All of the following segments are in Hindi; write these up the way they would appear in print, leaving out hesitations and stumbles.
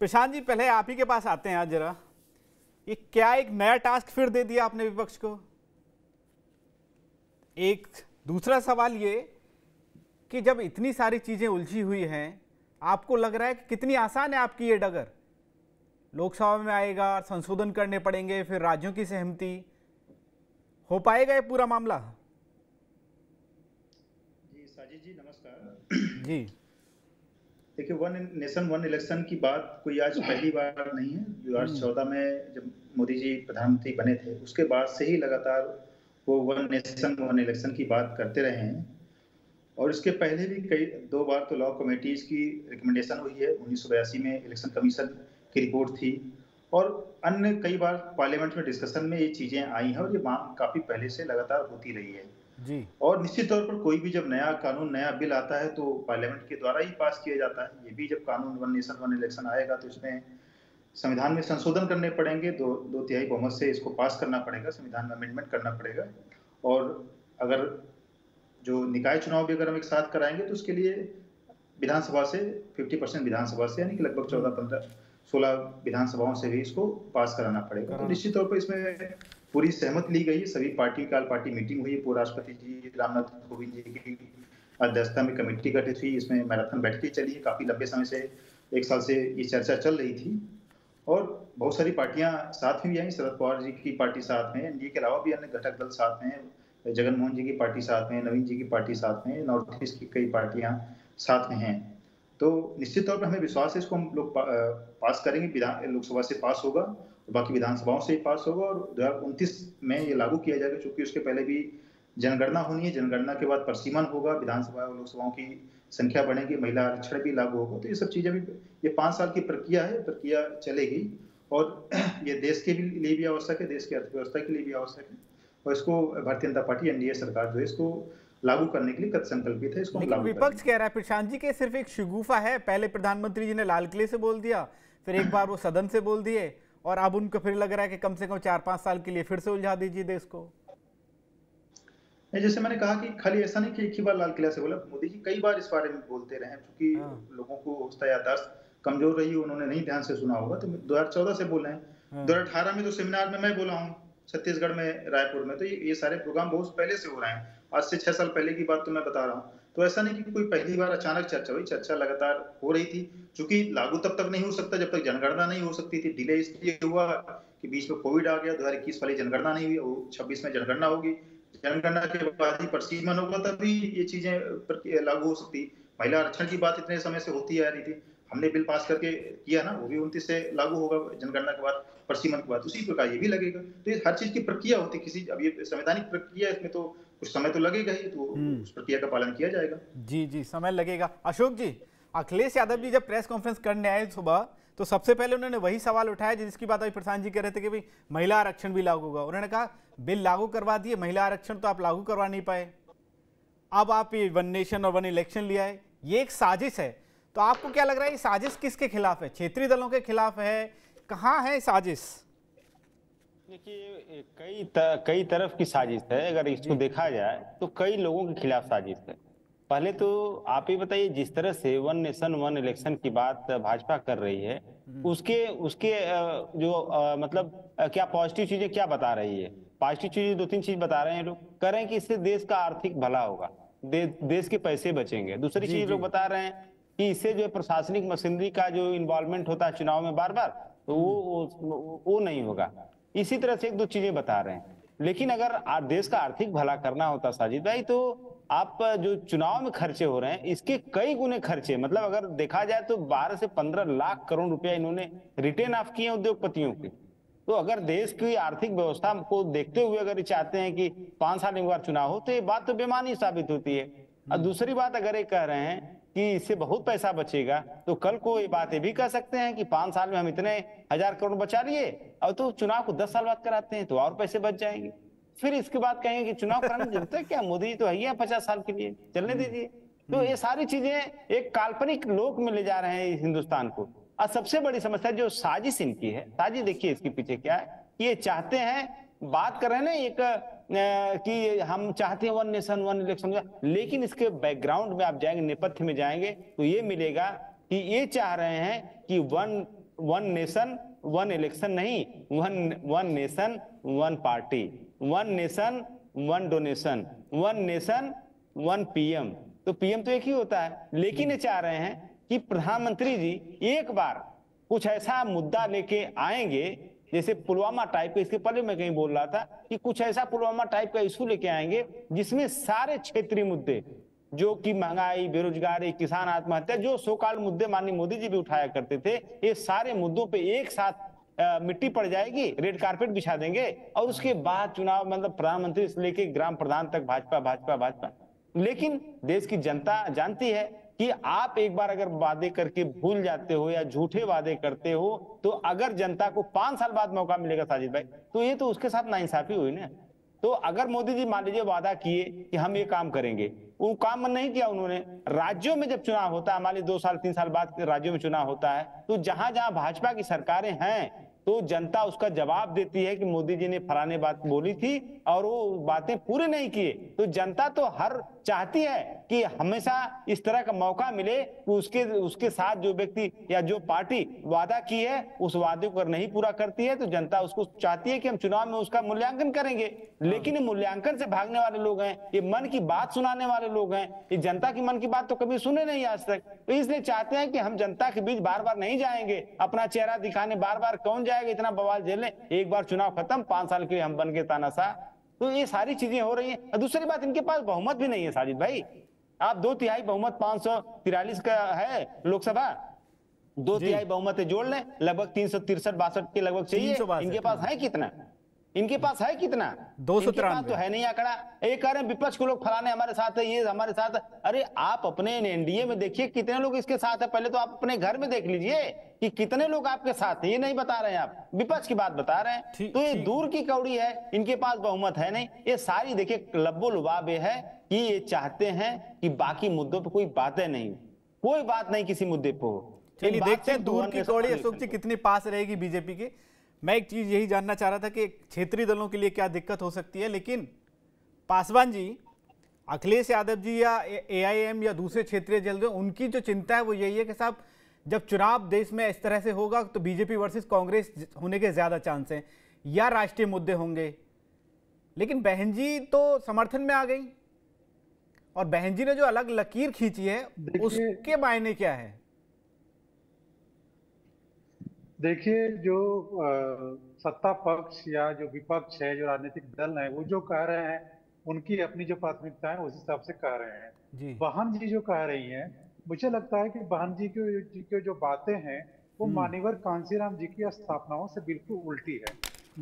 प्रशांत जी, पहले आप ही के पास आते हैं आज जरा, ये क्या एक नया टास्क फिर दे दिया आपने विपक्ष को। एक दूसरा सवाल ये कि जब इतनी सारी चीजें उलझी हुई हैं, आपको लग रहा है कि कितनी आसान है आपकी ये डगर, लोकसभा में आएगा, संशोधन करने पड़ेंगे, फिर राज्यों की सहमति, हो पाएगा ये पूरा मामला? जी साजिद जी नमस्कार जी। देखिए, वन नेशन वन इलेक्शन की बात कोई आज पहली बार नहीं है। 2014 में जब मोदी जी प्रधानमंत्री बने थे उसके बाद से ही लगातार वो वन नेशन वन इलेक्शन की बात करते रहे हैं, और इसके पहले भी कई दो बार तो लॉ कमेटीज की रिकमेंडेशन हुई है। 1982 में इलेक्शन कमीशन की रिपोर्ट थी और अन्य कई बार पार्लियामेंट में डिस्कशन में ये चीज़ें आई हैं, और ये मांग काफ़ी पहले से लगातार होती रही है जी। और निश्चित तौर पर कोई भी जब नया कानून, नया बिल आता है तो पार्लियामेंट के द्वारा ही पास किया जाता है। ये भी जब कानून वन नेशन वन इलेक्शन आएगा तो इसमें संविधान में संशोधन करने पड़ेंगे, दो तिहाई बहुमत से इसको पास करना पड़ेगा, संविधान में अमेंडमेंट करना पड़ेगा। और अगर जो निकाय चुनाव भी अगर हम एक साथ कराएंगे तो उसके लिए विधानसभा से 50% विधानसभा से, यानी कि लगभग 14-15-16 विधानसभाओं से भी इसको पास कराना पड़ेगा। तो निश्चित तौर पर इसमें पूरी सहमति ली गई है, सभी पार्टी की ऑल पार्टी मीटिंग हुई, पूर्व राष्ट्रपति जी रामनाथ कोविंद जी की अध्यक्षता में कमेटी गठित हुई, इसमें मैराथन बैठकें चली है, काफ़ी लंबे समय से, एक साल से ये चर्चा चल रही थी, और बहुत सारी पार्टियां साथ में भी आई। शरद पवार जी की पार्टी साथ में, एनडीए के अलावा भी अन्य घटक दल साथ में, जगनमोहन जी की पार्टी साथ में, नवीन जी की पार्टी साथ में, नॉर्थ ईस्ट की कई पार्टियां साथ में हैं। तो निश्चित तौर पर हमें विश्वास है इसको हम लोग पास करेंगे, लोकसभा से पास होगा, बाकी विधानसभाओं से ही पास होगा, और 2029 में ये लागू किया जाएगा। चूँकि उसके पहले भी जनगणना होनी है, जनगणना के बाद परिसीमन होगा, विधानसभा और लोकसभाओं की संख्या बढ़ेगी, महिला आरक्षण भी लागू होगा। तो ये सब चीज़ें भी, ये 5 साल की प्रक्रिया है, प्रक्रिया चलेगी, और ये देश के लिए भी आवश्यक है, देश की अर्थव्यवस्था के लिए भी आवश्यक है, और इसको भारतीय जनता पार्टी एनडीए सरकार जो है इसको लागू करने के लिए कृतसंकल्पित है। इसको विपक्ष कह रहा है प्रशांत जी के सिर्फ एक शगुफा है, पहले प्रधानमंत्री जी ने लाल किले से बोल दिया, फिर एक बार वो सदन से बोल दिए, और अब उनको फिर लग रहा है कि कम से कम 4-5 साल के लिए फिर से उलझा दीजिए देश को। जैसे मैंने कहा कि खाली ऐसा नहीं कि एक ही बार लाल किला से बोला, मोदी जी कई बार इस बारे में बोलते रहे, क्योंकि लोगों को उसका याददाश्त कमजोर रही है, उन्होंने नहीं ध्यान से सुना होगा। तो 2014 से बोल रहे हैं, 2018 में तो सेमिनार में मैं बोला हूँ, छत्तीसगढ़ में, रायपुर में, तो ये सारे प्रोग्राम बहुत पहले से हो रहे हैं, आज से 6 साल पहले की बात तो मैं बता रहा हूँ। तो ऐसा नहीं कि कोई पहली बार अचानक चर्चा हुई, चर्चा लगातार हो रही थी, चूंकि लागू तब तक नहीं हो सकता जब तक जनगणना नहीं हो सकती थी। डिले इसलिए हुआ कि बीच में कोविड आ गया, 2021 वाली जनगणना नहीं हुई, 26 में जनगणना होगी, जनगणना के बाद ही परिसीमन होगा, तभी ये चीजें लागू हो सकती। महिला आरक्षण की बात इतने समय से होती आ रही थी, हमने बिल पास करके किया ना, वो भी 29 से लागू होगा, जनगणना के बाद परिसीमन के बाद, उसी प्रकार ये भी लगेगा। तो ये हर चीज की प्रक्रिया होती, किसी अब ये संवैधानिक प्रक्रिया, इसमें तो कुछ समय तो लगेगा ही, तो उस प्रक्रिया का पालन किया जाएगा। जी जी, समय लगेगा। अशोक जी, अखिलेश यादव जी जब प्रेस कॉन्फ्रेंस करने आए सुबह, तो सबसे पहले उन्होंने वही सवाल उठाया जिसकी बात अभी प्रशांत जी कह रहे थे कि भाई महिला आरक्षण भी लागू होगा। उन्होंने कहा बिल लागू करवा दिए, महिला आरक्षण तो आप लागू करवा नहीं पाए, अब आप ये वन नेशन और वन इलेक्शन लिया है, ये एक साजिश है। तो आपको क्या लग रहा है, ये साजिश किसके खिलाफ है? क्षेत्रीय दलों के खिलाफ है, कहाँ है साजिश? देखिए, कई तरफ की साजिश है, अगर इसको देखा जाए तो कई लोगों के खिलाफ साजिश है। पहले तो आप ही बताइए, जिस तरह से वन नेशन वन इलेक्शन की बात भाजपा कर रही है, उसके जो मतलब क्या पॉजिटिव चीजें क्या बता रही है, पॉजिटिव चीजें 2-3 चीज बता रहे हैं लोग, कह रहे हैं कि इससे देश का आर्थिक भला होगा, देश के पैसे बचेंगे। दूसरी चीज लोग बता रहे हैं कि इससे जो प्रशासनिक मशीनरी का जो इन्वॉल्वमेंट होता है चुनाव में बार बार, तो वो नहीं होगा। इसी तरह से 1-2 चीजें बता रहे हैं। लेकिन अगर देश का आर्थिक भला करना होता साजिद भाई, तो आप जो चुनाव में खर्चे हो रहे हैं इसके कई गुने खर्चे, मतलब अगर देखा जाए तो 12 से 15 लाख करोड़ रुपया इन्होंने रिटर्न ऑफ किए उद्योगपतियों के। तो अगर देश की आर्थिक व्यवस्था को देखते हुए अगर चाहते हैं कि 5 साल में एक बार चुनाव हो, तो ये बात तो बेमानी साबित होती है। और दूसरी बात, अगर ये कह रहे हैं कि इससे बहुत पैसा बचेगा, तो कल को ये बात भी कह सकते हैं कि 5 साल में हम इतने 1000 करोड़ बचा लिए, और तो चुनाव को 10 साल बाद कराते हैं तो और पैसे बच जाएंगे। फिर इसके बाद कहेंगे कि चुनाव कराने की जरूरत है क्या, मोदी तो है ही 50 साल के लिए, चलने दीजिए। तो ये सारी चीजें एक काल्पनिक लोक में ले जा रहे हैं हिंदुस्तान को। और सबसे बड़ी समस्या जो साजिश इनकी है, साजिश देखिए इसके पीछे क्या है, ये चाहते हैं, बात कर रहे हैं ना एक कि हम चाहते हैं वन नेशन वन इलेक्शन, लेकिन इसके बैकग्राउंड में आप जाएंगे, नेपथ्य में जाएंगे तो ये मिलेगा कि ये चाह रहे हैं कि one one nation one election नहीं, one nation one party, one nation one donation, one nation one PM. तो पीएम तो एक ही होता है, लेकिन ये चाह रहे हैं कि प्रधानमंत्री जी एक बार कुछ ऐसा मुद्दा लेके आएंगे, जैसे पुलवामा टाइप का, इसके पहले मैं कहीं बोल रहा था कि कुछ ऐसा पुलवामा टाइप का इशू लेके आएंगे जिसमें सारे क्षेत्रीय मुद्दे, जो कि महंगाई, बेरोजगारी, किसान आत्महत्या, जो सोकाल मुद्दे माननीय मोदी जी भी उठाया करते थे, ये सारे मुद्दों पे एक साथ मिट्टी पड़ जाएगी, रेड कारपेट बिछा देंगे और उसके बाद चुनाव, मतलब प्रधानमंत्री से लेके ग्राम प्रधान तक भाजपा भाजपा भाजपा। लेकिन देश की जनता जानती है कि आप एक बार अगर वादे करके भूल जाते हो या झूठे वादे करते हो, तो अगर जनता को 5 साल बाद मौका मिलेगा साजिद भाई, तो ये तो उसके साथ नाइंसाफी हुई ना। तो अगर मोदी जी मान लीजिए वादा किए कि हम ये काम करेंगे, वो काम नहीं किया उन्होंने। राज्यों में जब चुनाव होता है, हमारे 2 साल 3 साल बाद राज्यों में चुनाव होता है, तो जहां जहां भाजपा की सरकारें हैं तो जनता उसका जवाब देती है कि मोदी जी ने फलाने बात बोली थी और वो बातें पूरी नहीं किए। तो जनता तो हर चाहती है कि हमेशा इस तरह का मौका मिले कि उसके साथ जो व्यक्ति या जो पार्टी वादा की है उस वादे को नहीं पूरा करती है, तो जनता उसको चाहती है कि हम चुनाव में उसका मूल्यांकन करेंगे। लेकिन मूल्यांकन से भागने वाले लोग हैं, ये मन की बात सुनाने वाले लोग हैं, ये जनता की मन की बात तो कभी सुने नहीं आज तक। तो इसलिए चाहते हैं कि हम जनता के बीच बार बार नहीं जाएंगे, अपना चेहरा दिखाने बार बार कौन जाएगा इतना बवाल झेलने, एक बार चुनाव खत्म, 5 साल के लिए हम बन के तानाशाह। तो ये सारी चीजें हो रही हैं। दूसरी बात, इनके पास बहुमत भी नहीं है साजिद भाई। आप 2 तिहाई बहुमत 543 का है लोकसभा, 2 तिहाई बहुमत जोड़ लें, लगभग 363-62 के लगभग चाहिए। इनके पास है कितना, इनके पास है कितना? 293 तो है नहीं आंकड़ा। एक कह रहे हैं विपक्ष के लोग फलाने हमारे साथ है, ये हमारे साथ है। अरे आप अपने एनडीए में देखिए कितने लोग इसके साथ है, पहले तो आप अपने घर में देख लीजिए कि कितने लोग आपके साथ हैं। ये नहीं बता रहे हैं आप, विपक्ष की बात बता रहे हैं। तो ये दूर की कौड़ी है, इनके पास बहुमत है नहीं। ये सारी देखिए लब्बो लुबाब है कि ये चाहते हैं कि बाकी मुद्दों पर कोई बातें नहीं, कोई बात नहीं किसी मुद्दे पर। देखते हैं दूर की कौड़ी अशोक जी कितनी पास रहेगी बीजेपी के। मैं एक चीज यही जानना चाह रहा था कि क्षेत्रीय दलों के लिए क्या दिक्कत हो सकती है, लेकिन पासवान जी, अखिलेश यादव जी या एआईएम या दूसरे क्षेत्रीय दल जो, उनकी जो चिंता है वो यही है कि साहब जब चुनाव देश में इस तरह से होगा तो बीजेपी वर्सेस कांग्रेस होने के ज्यादा चांस हैं, या राष्ट्रीय मुद्दे होंगे। लेकिन बहन जी तो समर्थन में आ गई, और बहन जी ने जो अलग लकीर खींची है उसके मायने क्या है? देखिए, जो सत्ता पक्ष या जो विपक्ष है, जो राजनीतिक दल है, वो जो कह रहे हैं उनकी अपनी जो प्राथमिकता है उस हिसाब से कह रहे हैं। बहन जी जो कह रही हैं, मुझे लगता है कि बहन जी की जो बातें हैं वो माननीय कांसी राम जी की स्थापनाओं से बिल्कुल उल्टी है।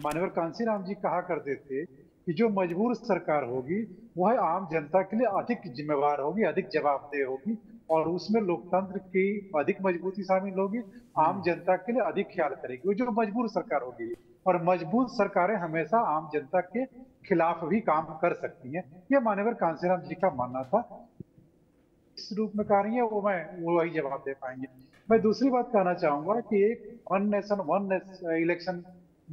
माननीय कांसी राम जी कहा करते थे कि जो मजबूर सरकार होगी वह आम जनता के लिए अधिक जिम्मेवार होगी, अधिक जवाबदेह होगी, और उसमें लोकतंत्र की अधिक मजबूती शामिल होगी, आम जनता के लिए अधिक ख्याल करेगी। वो जो मजबूर सरकार होगी, और मजबूत सरकारें हमेशा आम जनता के खिलाफ भी काम कर सकती हैं, ये माननीय कांसी राम जी का मानना था। इस रूप में कह रही है वो, मैं वही जवाब दे पाएंगे। मैं दूसरी बात कहना चाहूंगा कि एक वन नेशन इलेक्शन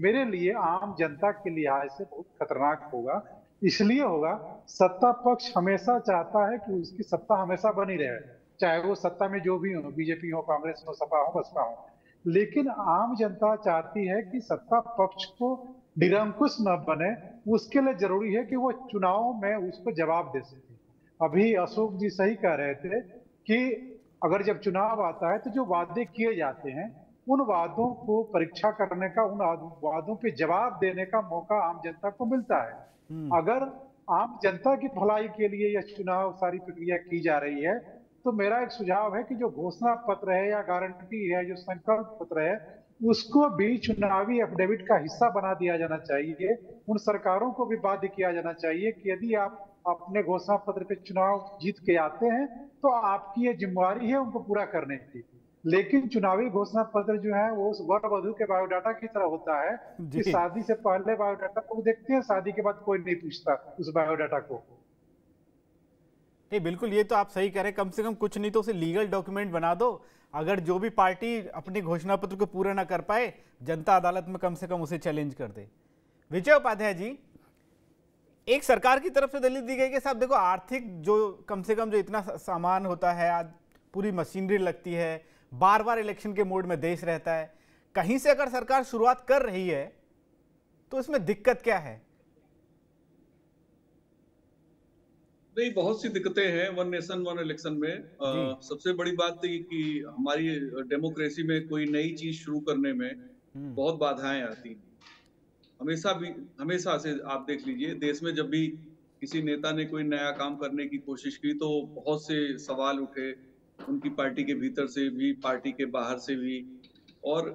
मेरे लिए आम जनता के लिहाज से बहुत खतरनाक होगा। इसलिए होगा, सत्ता पक्ष हमेशा चाहता है कि उसकी सत्ता हमेशा बनी रहे, चाहे वो सत्ता में जो भी हो, बीजेपी हो, कांग्रेस हो, सपा हो, बसपा हो। लेकिन आम जनता चाहती है कि सत्ता पक्ष को निरंकुश न बने, उसके लिए जरूरी है कि वो चुनाव में उसको जवाब दे सके। अभी अशोक जी सही कह रहे थे कि अगर जब चुनाव आता है तो जो वादे किए जाते हैं उन वादों को परीक्षा करने का, उन वादों पे जवाब देने का मौका आम जनता को मिलता है। अगर आम जनता की भलाई के लिए यह चुनाव सारी प्रक्रिया की जा रही है, तो मेरा एक सुझाव है कि जो घोषणा पत्र है या गारंटी है, जो संकल्प पत्र है, उसको भी चुनावी एफिडेविट का हिस्सा बना दिया जाना चाहिए। उन सरकारों को भी बाध्य किया जाना चाहिए कि यदि आप अपने घोषणा पत्र पे चुनाव जीत के आते हैं तो आपकी ये जिम्मेवारी है उनको पूरा करने की। लेकिन चुनावी घोषणा पत्र जो है वो वर वधु के बायोडाटा की तरह होता है कि शादी से पहले बायोडाटा को देखते हैं, शादी के बाद कोई नहीं पूछता उस बायोडाटा को। नहीं, बिल्कुल, ये तो आप सही कह रहे हैं। कम से कम कुछ नहीं तो उसे लीगल डॉक्यूमेंट बना दो। अगर जो भी पार्टी अपने घोषणा पत्र को पूरा ना कर पाए, जनता अदालत में कम से कम उसे चैलेंज कर दे। विजय उपाध्याय जी, एक सरकार की तरफ से दलील दी गई कि साहब देखो, आर्थिक जो कम से कम जो इतना सामान होता है, आज पूरी मशीनरी लगती है, बार बार इलेक्शन के मोड में देश रहता है, कहीं से अगर सरकार शुरुआत कर रही है तो इसमें दिक्कत क्या है? नहीं, बहुत सी दिक्कतें हैं वन नेशन वन इलेक्शन में। सबसे बड़ी बात थी कि हमारी डेमोक्रेसी में कोई नई चीज शुरू करने में बहुत बाधाएं आती हैं। हमेशा से आप देख लीजिए, देश में जब भी किसी नेता ने कोई नया काम करने की कोशिश की तो बहुत से सवाल उठे, उनकी पार्टी के भीतर से भी, पार्टी के बाहर से भी। और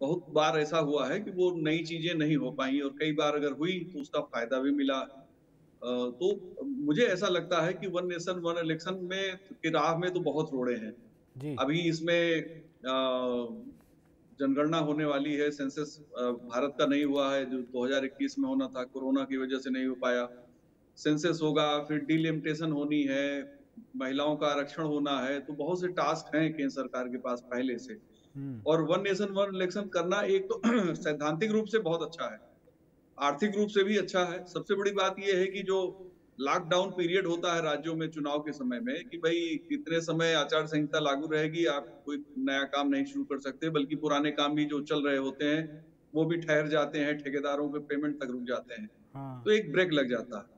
बहुत बार ऐसा हुआ है कि वो नई चीजें नहीं हो पाई, और कई बार अगर हुई तो उसका फायदा भी मिला। तो मुझे ऐसा लगता है कि वन नेशन वन इलेक्शन में की राह में तो बहुत रोड़े हैं जी। अभी इसमें जनगणना होने वाली है, सेंसस भारत का नहीं हुआ है जो 2021 में होना था, कोरोना की वजह से नहीं हो पाया। सेंसस होगा, फिर डिलिमिटेशन होनी है, महिलाओं का आरक्षण होना है। तो बहुत से टास्क हैं केंद्र सरकार के पास पहले से। और वन नेशन वन इलेक्शन करना एक तो सैद्धांतिक रूप से बहुत अच्छा है, आर्थिक रूप से भी अच्छा है। सबसे बड़ी बात यह है कि जो लॉकडाउन पीरियड होता है राज्यों में चुनाव के समय में, कि भाई इतने समय आचार संहिता लागू रहेगी, आप कोई नया काम नहीं शुरू कर सकते, बल्कि पुराने काम भी जो चल रहे होते हैं वो भी ठहर जाते हैं, ठेकेदारों के पेमेंट तक रुक जाते हैं। तो एक ब्रेक लग जाता है।